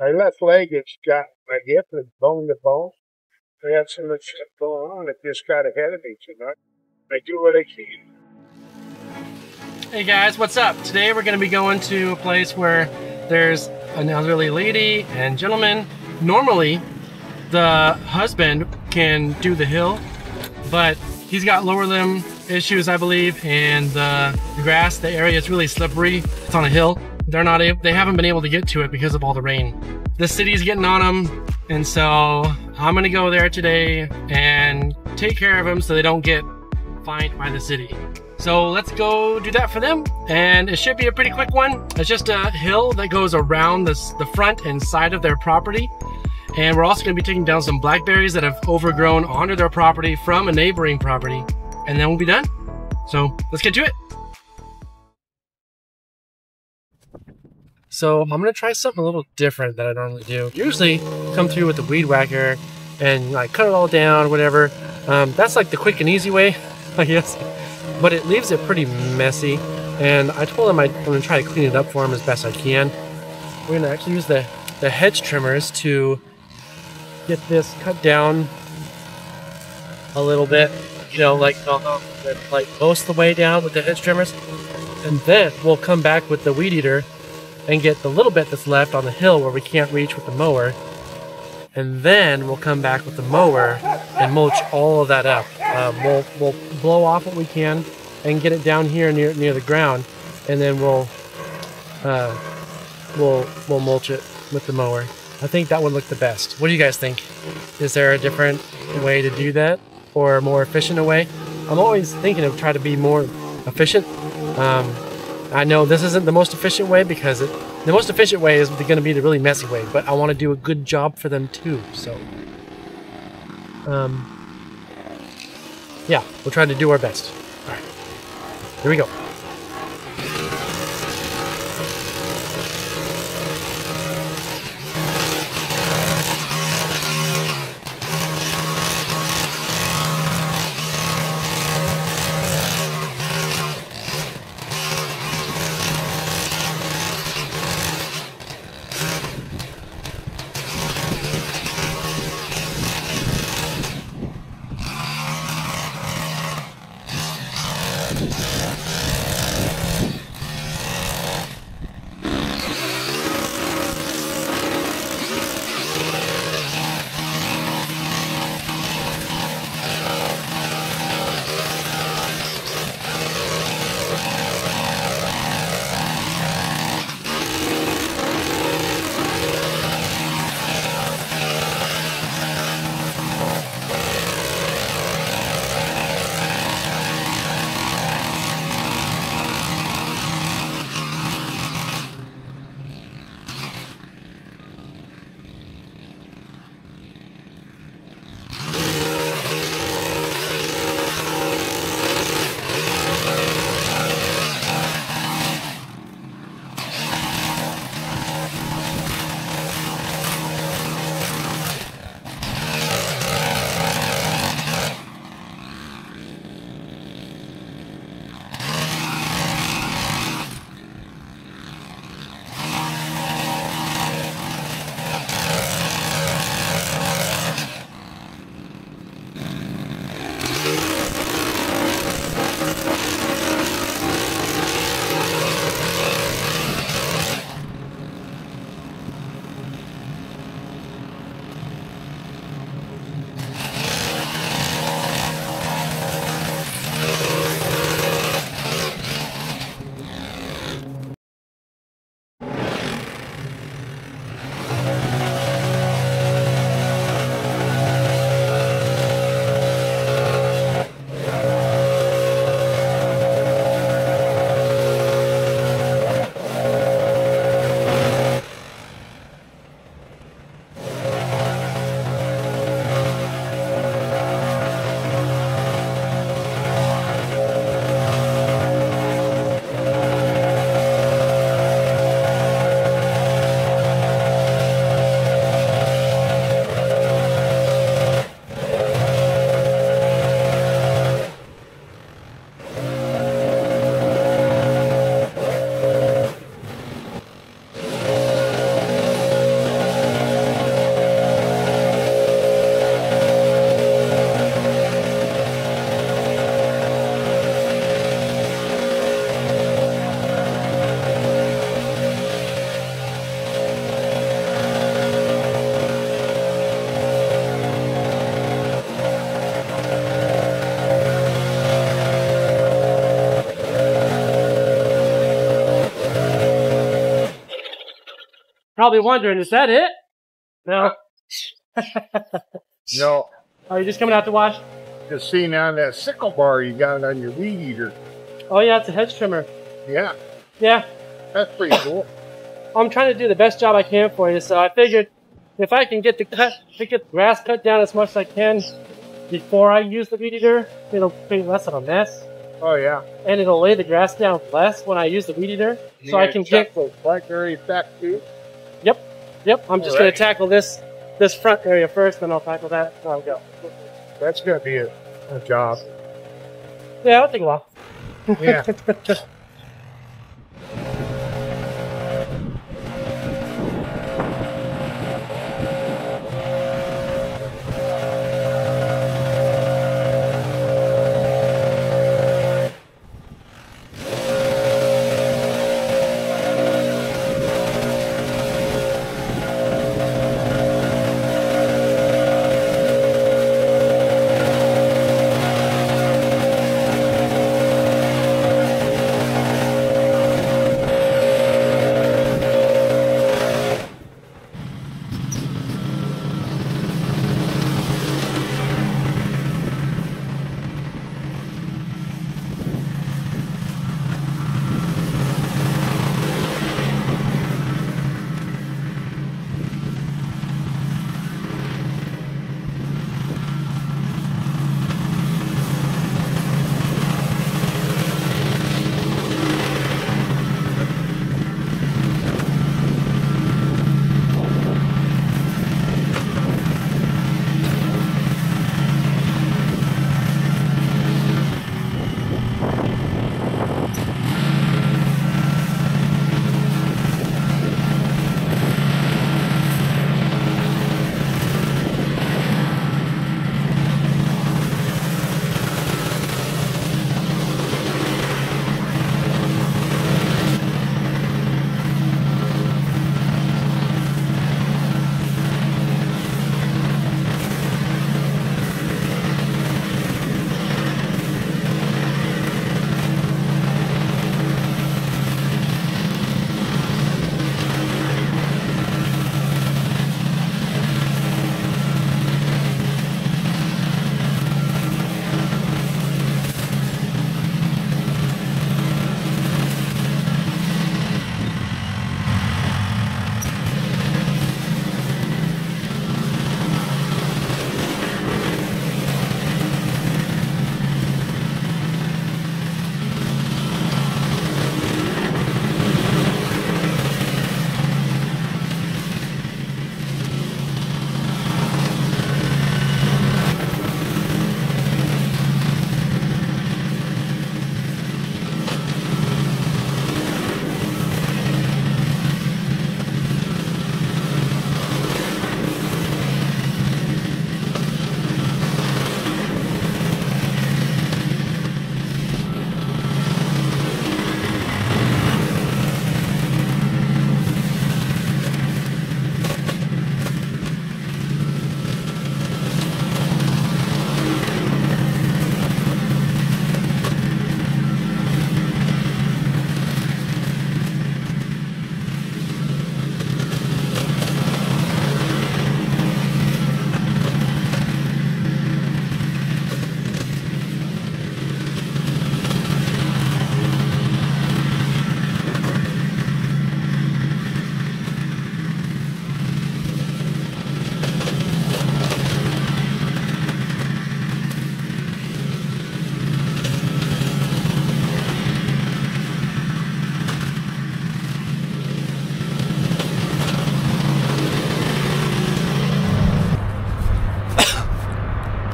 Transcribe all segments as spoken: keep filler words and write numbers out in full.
My left leg has got my hip and bone to bone. I have so much stuff going on, it just got ahead of me too much. I do what I can. Hey guys, what's up? Today we're going to be going to a place where there's an elderly lady and gentleman. Normally, the husband can do the hill, but he's got lower limb issues, I believe, and the grass, the area is really slippery. It's on a hill. They're not able, they haven't been able to get to it because of all the rain. The city's getting on them, and so I'm gonna go there today and take care of them so they don't get fined by the city. So let's go do that for them, and it should be a pretty quick one. It's just a hill that goes around this, the front and side of their property, and we're also gonna be taking down some blackberries that have overgrown onto their property from a neighboring property, and then we'll be done. So let's get to it. So I'm gonna try something a little different that I normally do. Usually come through with the weed whacker and like cut it all down or whatever. Um, that's like the quick and easy way, I guess. But it leaves it pretty messy. And I told him I'm gonna try to clean it up for him as best I can. We're gonna actually use the, the hedge trimmers to get this cut down a little bit. You know, like, like most of the way down with the hedge trimmers. And then we'll come back with the weed eater and get the little bit that's left on the hill where we can't reach with the mower. And then we'll come back with the mower and mulch all of that up. Um, we'll, we'll blow off what we can and get it down here near near the ground, and then we'll uh, we'll we'll mulch it with the mower. I think that would look the best. What do you guys think? Is there a different way to do that, or a more efficient a way? I'm always thinking of trying to be more efficient. Um, I know this isn't the most efficient way because it, the most efficient way is going to be the really messy way, but I want to do a good job for them too. So, um, yeah, we'll try to do our best. All right, here we go. Yeah. probably wondering, is that it? No. No. Are you just coming out to watch? Just seeing on that sickle bar you got on your weed eater. Oh yeah, it's a hedge trimmer. Yeah. Yeah. That's pretty cool. I'm trying to do the best job I can for you, so I figured if I can get the cut, to get the grass cut down as much as I can before I use the weed eater, it'll be less of a mess. Oh yeah. And it'll lay the grass down less when I use the weed eater, you so I can get the blackberry back too. Yep. Yep. I'm All just right. gonna tackle this this front area first, then I'll tackle that. I'll go. That's gonna be a, a job. Yeah, it'll take a while. Yeah.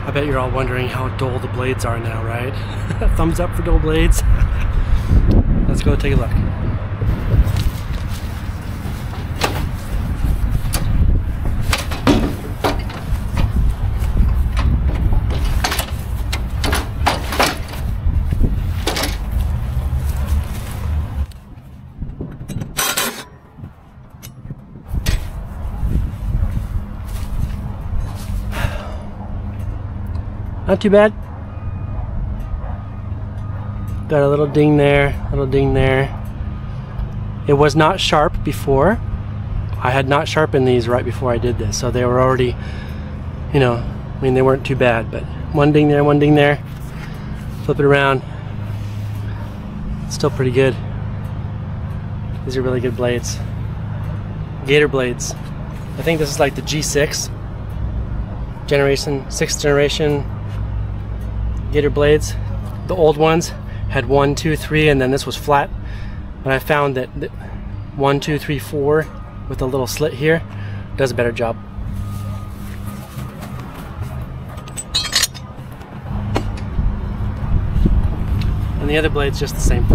I bet you're all wondering how dull the blades are now, right? Thumbs up for dull blades. Let's go take a look. Not too bad. Got a little ding there, little ding there. It was not sharp before, I had not sharpened these right before I did this, so they were already, you know, I mean, they weren't too bad, but one ding there, one ding there, flip it around, it's still pretty good. These are really good blades. Gator blades. I think this is like the G six generation, sixth generation Gator blades. The old ones had one, two, three, and then this was flat. But I found that one, two, three, four with a little slit here does a better job. And the other blade's just the same.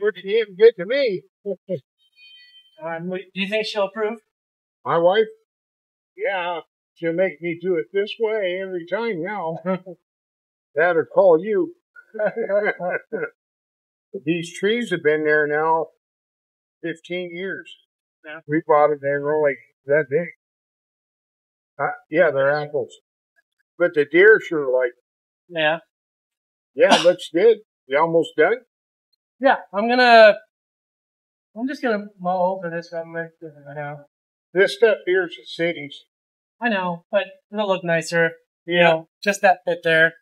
What did you even get to me? um, do you think she'll approve? My wife? Yeah, she'll make me do it this way every time now. That or call you. These trees have been there now fifteen years. Yeah. We bought it, they were like that big. Uh, yeah, they're apples. But the deer sure like it. Yeah. Yeah, looks good. You almost done? Yeah, I'm gonna, I'm just gonna mull over this right now. This stuff here is the cities. I know, but it'll look nicer. Yeah. You know, just that bit there.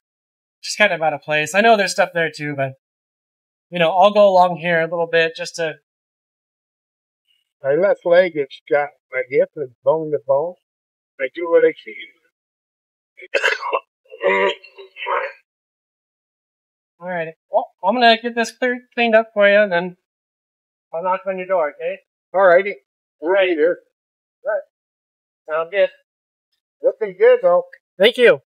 Just kind of out of place. I know there's stuff there too, but, you know, I'll go along here a little bit just to. My left leg has got my hip and bone to bone. I do what I can. All right. Well, I'm going to get this clear, cleaned up for you, and then I'll knock on your door, okay? All righty. All righty there. All right. Sounds good. Looking good, though. Thank you.